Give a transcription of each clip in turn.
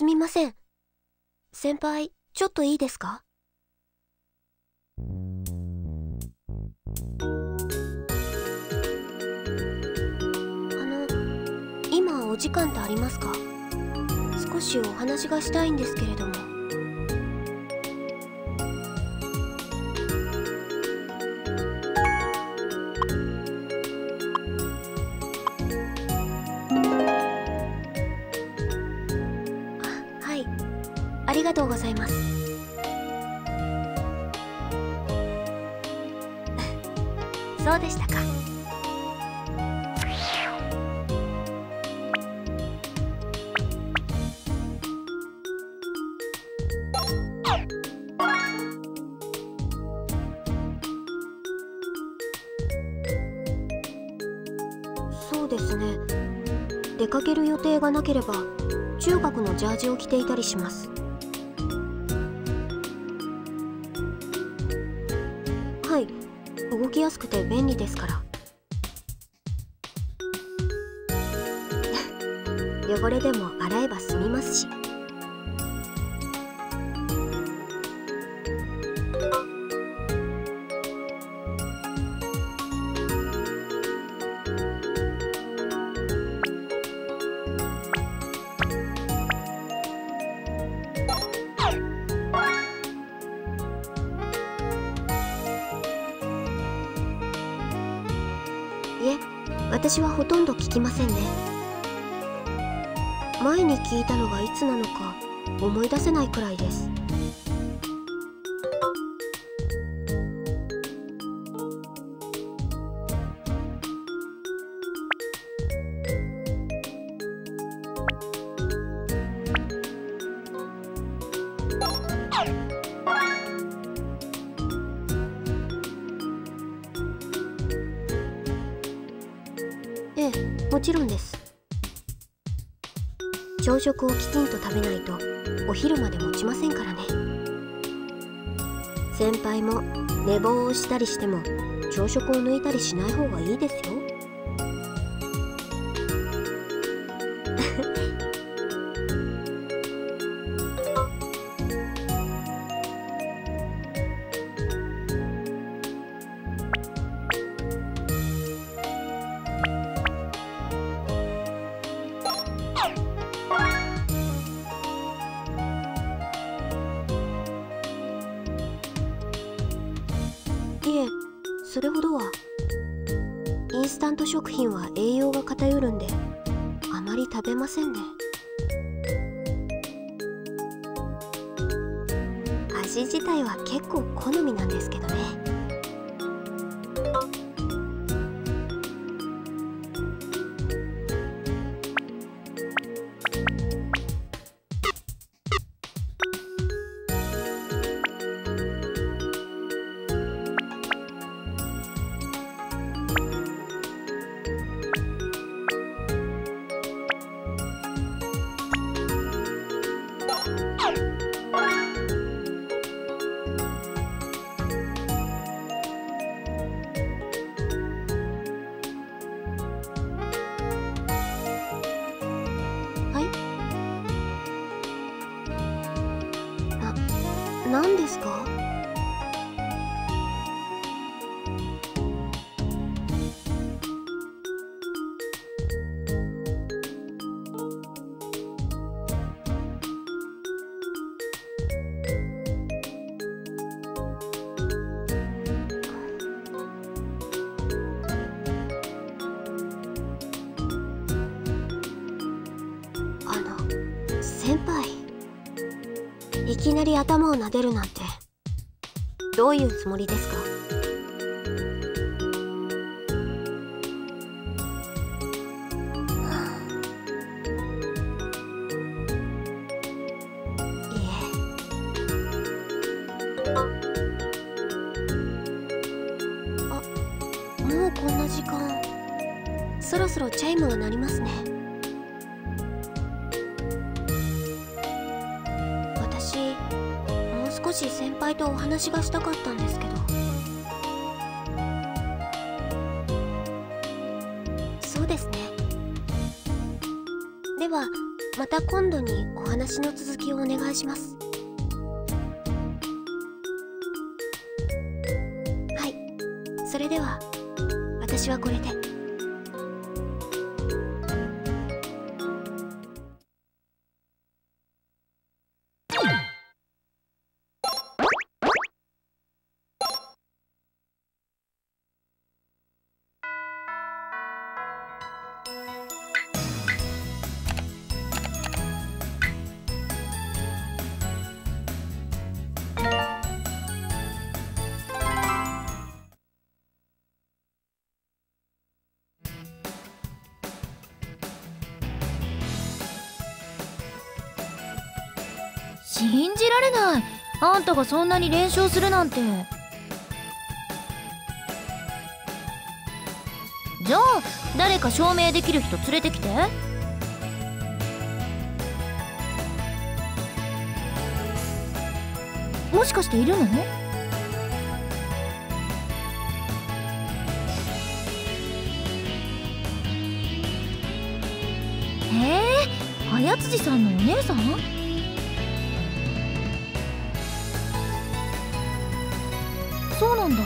すみません。先輩、ちょっといいですか？今お時間ってありますか？少しお話がしたいんですけれども。あ、はい。ありがとうございます。そうでしたか。出かける予定がなければ中学のジャージを着ていたりします。はい、動きやすくて便利ですから汚れでも洗えば済みますし。私はほとんど聞きませんね。前に聞いたのがいつなのか思い出せないくらいです。もちろんです。朝食をきちんと食べないとお昼まで持ちませんからね。先輩も寝坊をしたりしても朝食を抜いたりしない方がいいですよそれほどは。インスタント食品は栄養が偏るんであまり食べませんね。味自体は結構好みなんですけどね。何ですか？先輩。いきなり頭を撫でるなんてどういうつもりですか？いえ。あ、もうこんな時間。そろそろチャイムが鳴りますね。少し先輩とお話がしたかったんですけど。そうですね。ではまた今度にお話の続きをお願いします。はい、それでは私はこれで。信じられない、あんたがそんなに連勝するなんて。じゃあ誰か証明できる人連れてきて。もしかしているの？あやつじさんのお姉さん？そうなんだ。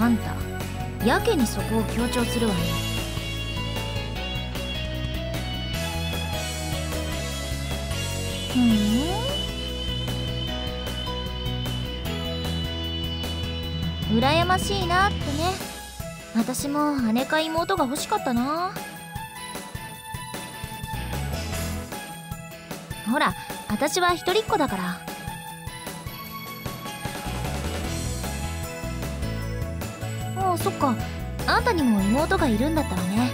あんたやけにそこを強調するわね。ふん、羨ましいなってね。私も姉か妹が欲しかったな。ほら、私は一人っ子だから。ああ、そっか、あんたにも妹がいるんだったわね。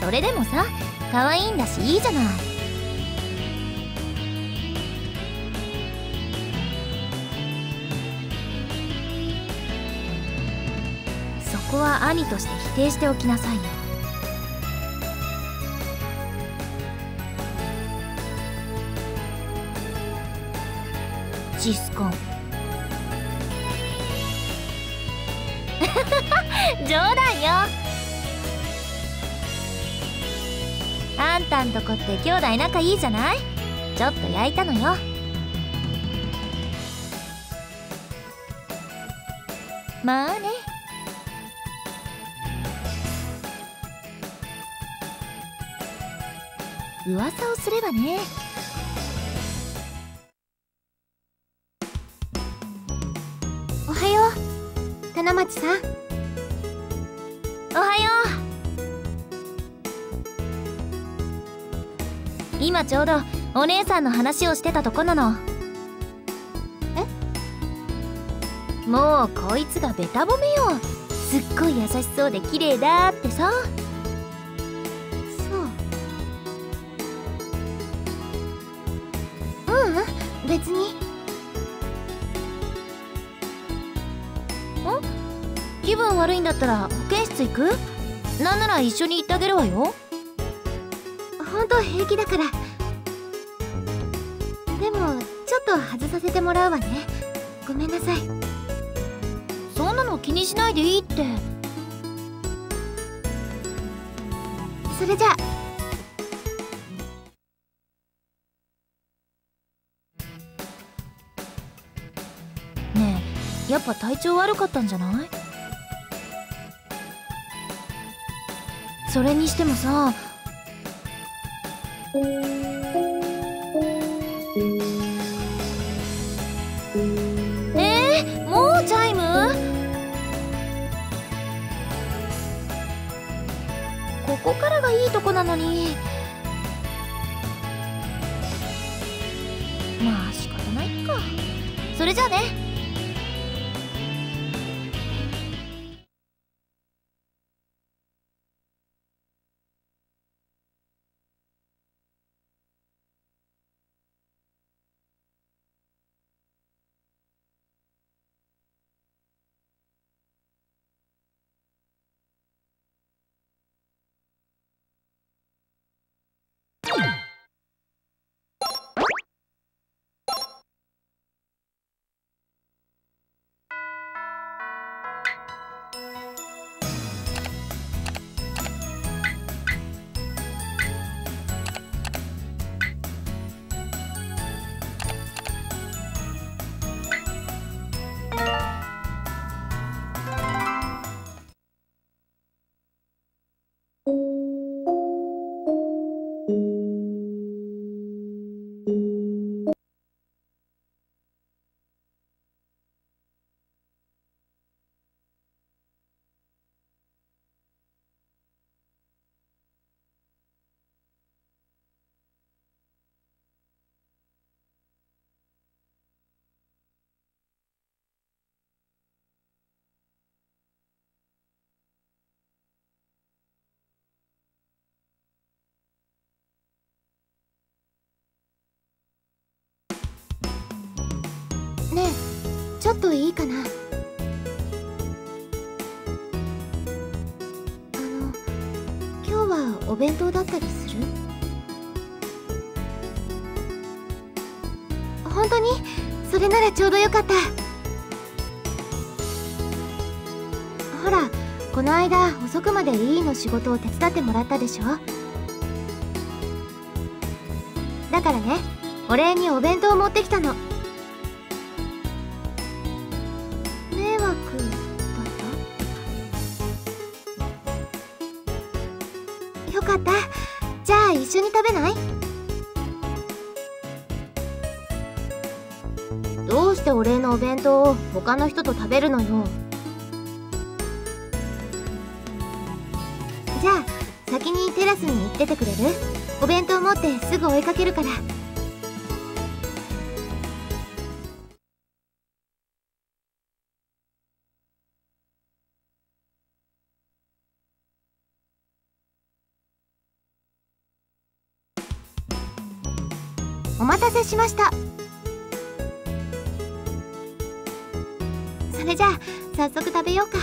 それでもさ、可愛いんだしいいじゃない。そこは兄として否定しておきなさいよ。シスコン冗談よ。あんたんとこって兄弟仲いいじゃない。ちょっと焼いたのよ。まあね。噂をすればね。七町さん、おはよう。今ちょうどお姉さんの話をしてたとこなの。え？もうこいつがべた褒めよ。すっごい優しそうで綺麗だってさ。そう。うん、別に。気分悪いんだったら保健室行く？なんなら一緒に行ってあげるわよ。本当平気だから。でもちょっと外させてもらうわね。ごめんなさい。そんなの気にしないでいいって。それじゃあ。ねえ、やっぱ体調悪かったんじゃない？それにしてもさ、もうチャイム？ここからがいいとこなのに。まあ仕方ないか。それじゃあね。ょっといいかな。今日はお弁当だったりする？本当に？それならちょうどよかった。ほら、この間遅くまでリーの仕事を手伝ってもらったでしょ。だからね、お礼にお弁当を持ってきたの。迷惑だった？よかった。じゃあ一緒に食べない？どうしてお礼のお弁当を他の人と食べるのよ。じゃあ先にテラスに行っててくれる？お弁当持ってすぐ追いかけるから。お待たせしました。それじゃあ早速食べようか。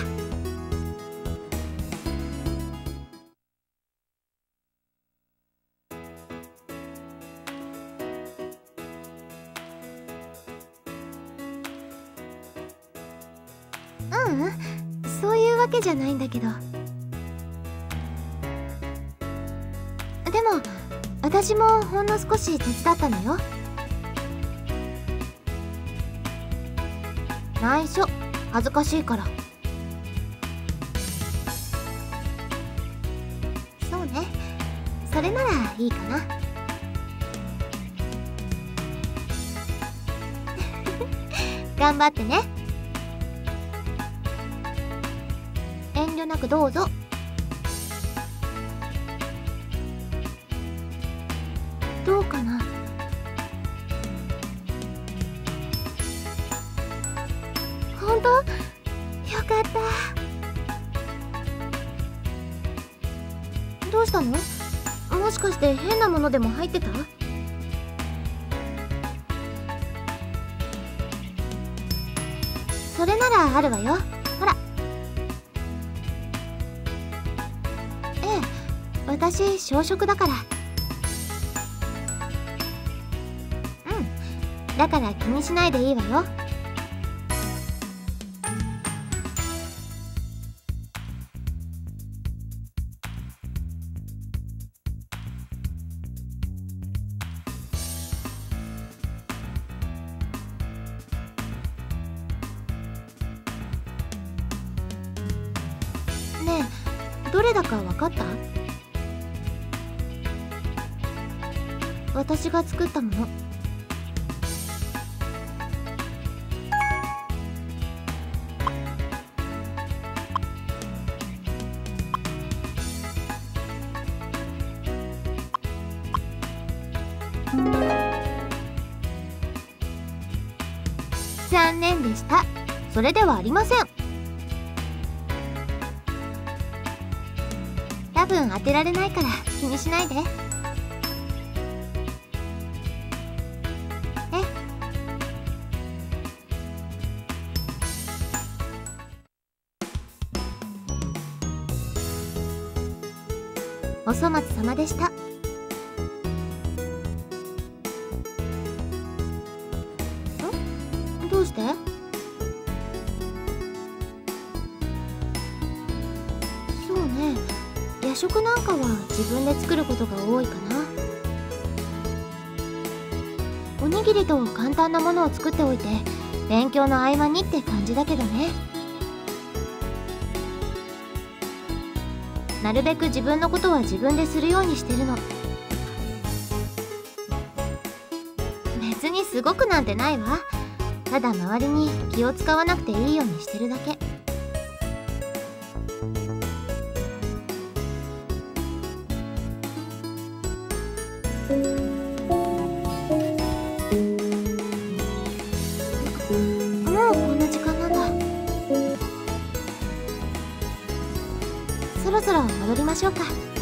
うん、そういうわけじゃないんだけど。でも私もほんの少し手伝ったのよ。内緒、恥ずかしいから。そうね、それならいいかな。頑張ってね。遠慮なくどうぞ。どうかな。本当？よかった。どうしたの？もしかして変なものでも入ってた？それならあるわよ。ほら。ええ、私小食だから。うん。だから気にしないでいいわよ。どれだか分かった？私が作ったもの。残念でした。それではありません。多分当てられないから気にしないで。えっ、お粗末様でした。ん？どうして？そうね、夜食なんかは自分で作ることが多いかな。おにぎりと簡単なものを作っておいて勉強の合間にって感じだけどね。なるべく自分のことは自分でするようにしてるの。別にすごくなんてないわ。ただ周りに気を使わなくていいようにしてるだけ。もうこんな時間なんだ。そろそろ戻りましょうか。